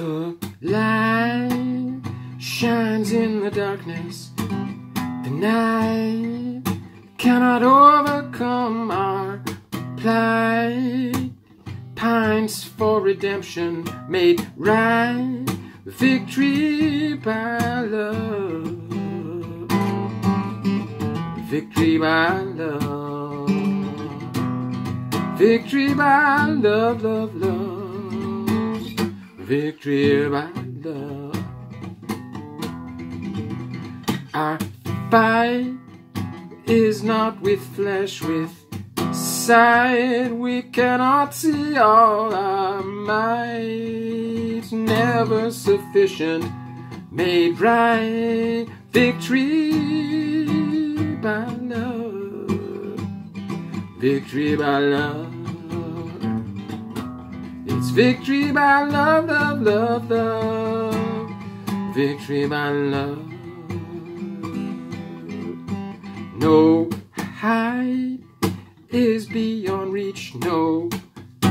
The light shines in the darkness. The night cannot overcome our plight. Pines for redemption made right. Victory by love. Victory by love. Victory by love, love, love. Victory by love. Our fight is not with flesh, with sight. We cannot see all our might. Never sufficient, made right. Victory by love. Victory by love. It's victory by love, love, love, love. Victory by love. No height is beyond reach. No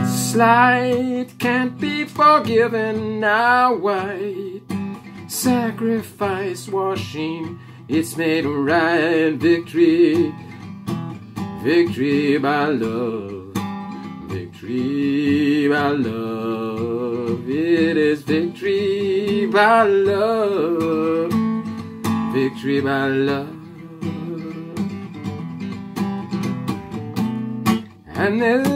slight can't be forgiven. Now white sacrifice washing, it's made right. Victory, victory by love. Victory by love, it is victory by love, victory by love. And there's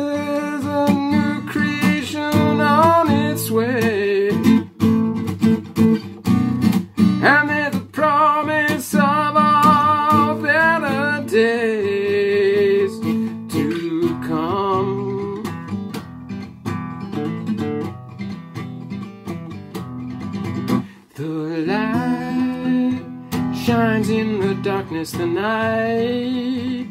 a new creation on its way, and there's a promise of all better days to come. The light shines in the darkness, the night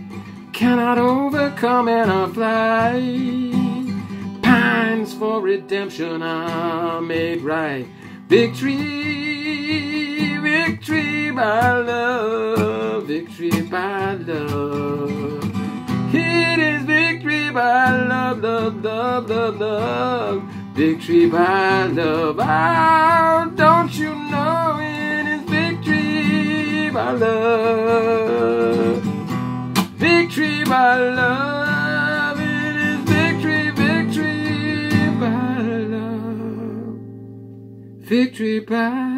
cannot overcome in our flight. Pines for redemption are made right. Victory, victory by love, victory by love. It is victory by love, love, love, love, love. Victory by love. Oh, don't you know it is victory by love. Victory by love. It is victory, victory by love. Victory by